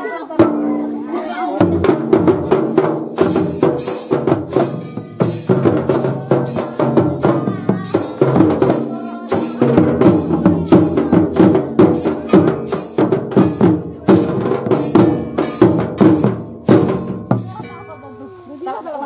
Hal,